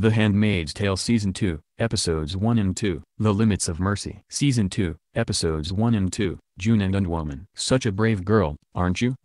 The Handmaid's Tale Season 2, Episodes 1 and 2. The Limits of Mercy. Season 2, Episodes 1 and 2. June and Unwoman. Such a brave girl, aren't you?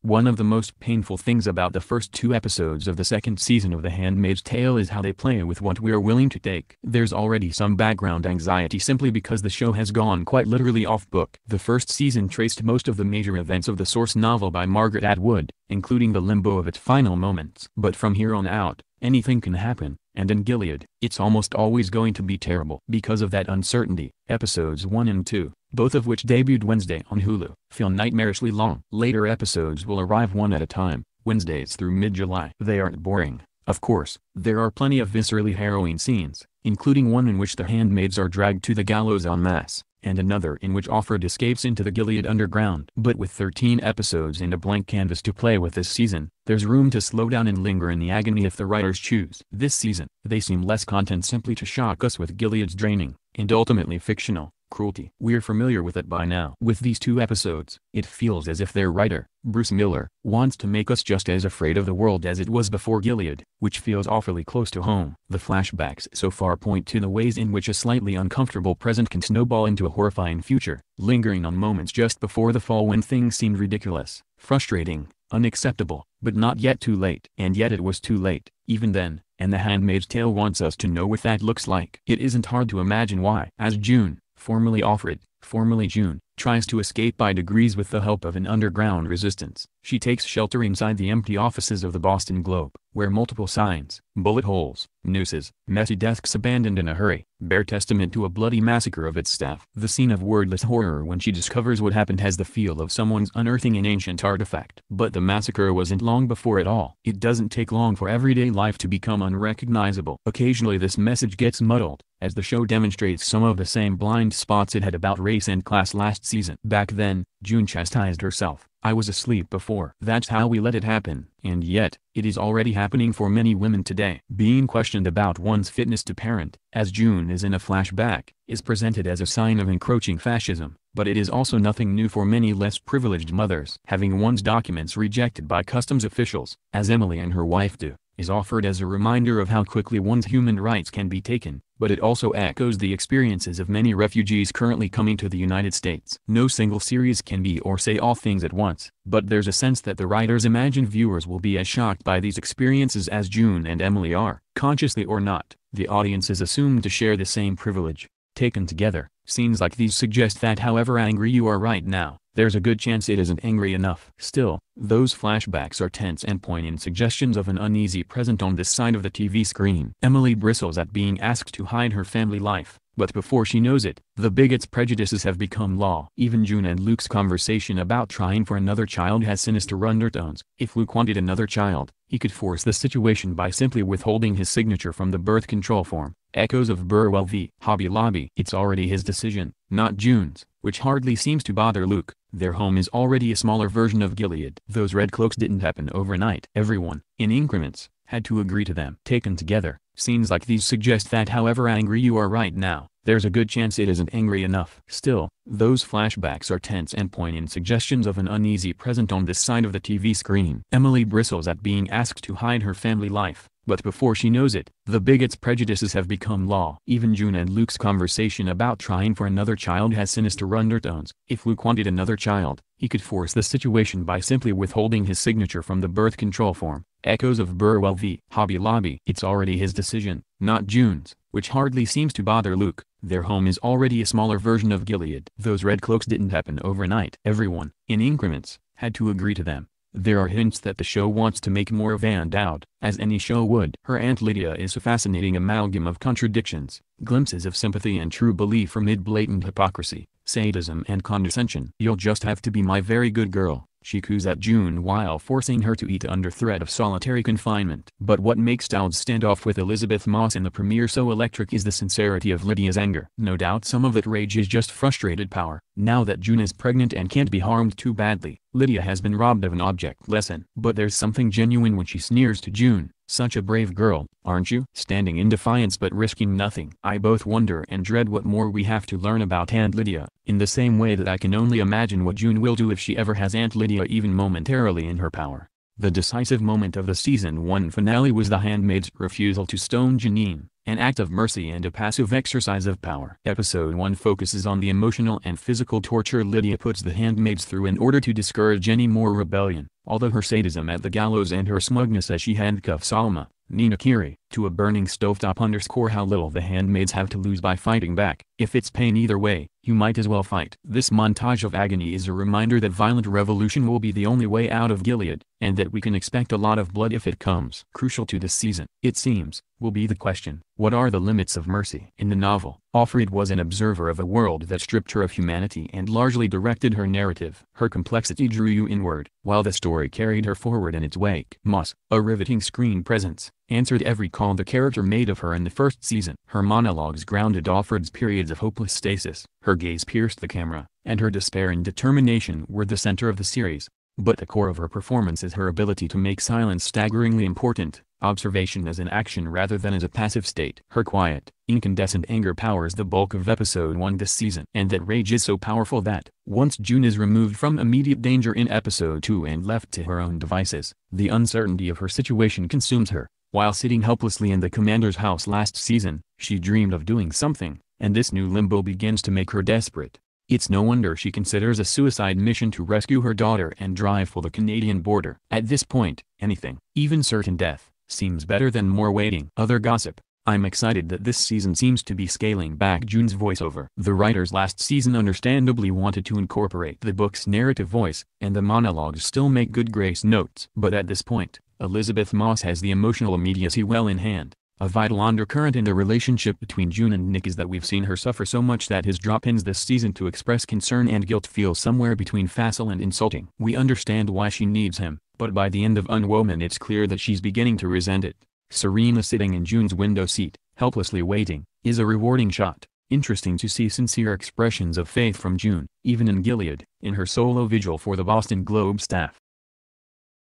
One of the most painful things about the first two episodes of the second season of The Handmaid's Tale is how they play with what we're willing to take. There's already some background anxiety simply because the show has gone quite literally off book. The first season traced most of the major events of the source novel by Margaret Atwood, including the limbo of its final moments. But from here on out, anything can happen, and in Gilead, it's almost always going to be terrible. Because of that uncertainty, episodes 1 and 2, both of which debuted Wednesday on Hulu, feel nightmarishly long. Later episodes will arrive one at a time, Wednesdays through mid-July. They aren't boring, of course. There are plenty of viscerally harrowing scenes, including one in which the handmaids are dragged to the gallows en masse, and another in which Offred escapes into the Gilead underground. But with 13 episodes and a blank canvas to play with this season, there's room to slow down and linger in the agony if the writers choose. This season, they seem less content simply to shock us with Gilead's draining, and ultimately fictional, cruelty. We're familiar with it by now. With these two episodes, it feels as if their writer, Bruce Miller, wants to make us just as afraid of the world as it was before Gilead, which feels awfully close to home. The flashbacks so far point to the ways in which a slightly uncomfortable present can snowball into a horrifying future, lingering on moments just before the fall when things seemed ridiculous, frustrating, unacceptable, but not yet too late. And yet it was too late, even then, and The Handmaid's Tale wants us to know what that looks like. It isn't hard to imagine why. As June, formerly Offred, formerly June, tries to escape by degrees with the help of an underground resistance, she takes shelter inside the empty offices of the Boston Globe, where multiple signs, bullet holes, nooses, messy desks abandoned in a hurry, bear testament to a bloody massacre of its staff. The scene of wordless horror when she discovers what happened has the feel of someone's unearthing an ancient artifact. But the massacre wasn't long before it all. It doesn't take long for everyday life to become unrecognizable. Occasionally this message gets muddled, as the show demonstrates some of the same blind spots it had about race and class last season. Back then, June chastised herself. I was asleep before. That's how we let it happen. And yet, it is already happening for many women today. Being questioned about one's fitness to parent, as June is in a flashback, is presented as a sign of encroaching fascism, but it is also nothing new for many less privileged mothers. Having one's documents rejected by customs officials, as Emily and her wife do, is offered as a reminder of how quickly one's human rights can be taken, but it also echoes the experiences of many refugees currently coming to the United States. No single series can be or say all things at once, but there's a sense that the writers imagine viewers will be as shocked by these experiences as June and Emily are. Consciously or not, the audience is assumed to share the same privilege. Taken together, scenes like these suggest that however angry you are right now, there's a good chance it isn't angry enough. Still, those flashbacks are tense and poignant suggestions of an uneasy present on this side of the TV screen. Emily bristles at being asked to hide her family life, but before she knows it, the bigot's prejudices have become law. Even June and Luke's conversation about trying for another child has sinister undertones. If Luke wanted another child, he could force the situation by simply withholding his signature from the birth control form. Echoes of Burwell v. Hobby Lobby. It's already his decision, not June's, which hardly seems to bother Luke. Their home is already a smaller version of Gilead. Those red cloaks didn't happen overnight. Everyone, in increments, had to agree to them. Taken together, scenes like these suggest that however angry you are right now, there's a good chance it isn't angry enough. Still, those flashbacks are tense and poignant suggestions of an uneasy present on this side of the TV screen. Emily bristles at being asked to hide her family life, but before she knows it, the bigot's prejudices have become law. Even June and Luke's conversation about trying for another child has sinister undertones. If Luke wanted another child, he could force the situation by simply withholding his signature from the birth control form. Echoes of Burwell v. Hobby Lobby. It's already his decision, not June's, which hardly seems to bother Luke. Their home is already a smaller version of Gilead. Those red cloaks didn't happen overnight. Everyone, in increments, had to agree to them. There are hints that the show wants to make more of Ann Dowd, as any show would. Her Aunt Lydia is a fascinating amalgam of contradictions, glimpses of sympathy and true belief amid blatant hypocrisy, sadism and condescension. You'll just have to be my very good girl, she coos at June while forcing her to eat under threat of solitary confinement. But what makes Dowd's standoff with Elizabeth Moss in the premiere so electric is the sincerity of Lydia's anger. No doubt some of that rage is just frustrated power. Now that June is pregnant and can't be harmed too badly, Lydia has been robbed of an object lesson. But there's something genuine when she sneers to June, "Such a brave girl, aren't you?" Standing in defiance but risking nothing. I both wonder and dread what more we have to learn about Aunt Lydia, in the same way that I can only imagine what June will do if she ever has Aunt Lydia even momentarily in her power. The decisive moment of the season 1 finale was the handmaid's refusal to stone Janine, an act of mercy and a passive exercise of power. Episode 1 focuses on the emotional and physical torture Lydia puts the handmaids through in order to discourage any more rebellion, although her sadism at the gallows and her smugness as she handcuffs Alma, Nina Kiri, to a burning stovetop underscore how little the handmaids have to lose by fighting back. If it's pain either way, you might as well fight. This montage of agony is a reminder that violent revolution will be the only way out of Gilead, and that we can expect a lot of blood if it comes. Crucial to this season, it seems, will be the question, what are the limits of mercy? In the novel, Offred was an observer of a world that stripped her of humanity and largely directed her narrative. Her complexity drew you inward, while the story carried her forward in its wake. Moss, a riveting screen presence, answered every call the character made of her in the first season. Her monologues grounded Offred's periods of hopeless stasis, her gaze pierced the camera, and her despair and determination were the center of the series. But the core of her performance is her ability to make silence staggeringly important, observation as an action rather than as a passive state. Her quiet, incandescent anger powers the bulk of episode 1 this season. And that rage is so powerful that, once June is removed from immediate danger in episode 2 and left to her own devices, the uncertainty of her situation consumes her. While sitting helplessly in the commander's house last season, she dreamed of doing something, and this new limbo begins to make her desperate. It's no wonder she considers a suicide mission to rescue her daughter and drive for the Canadian border. At this point, anything, even certain death, seems better than more waiting. Other gossip. I'm excited that this season seems to be scaling back June's voiceover. The writers last season understandably wanted to incorporate the book's narrative voice, and the monologues still make good grace notes. But at this point, Elizabeth Moss has the emotional immediacy well in hand. A vital undercurrent in the relationship between June and Nick is that we've seen her suffer so much that his drop-ins this season to express concern and guilt feel somewhere between facile and insulting. We understand why she needs him, but by the end of Unwoman it's clear that she's beginning to resent it. Serena sitting in June's window seat, helplessly waiting, is a rewarding shot. Interesting to see sincere expressions of faith from June, even in Gilead, in her solo vigil for the Boston Globe staff.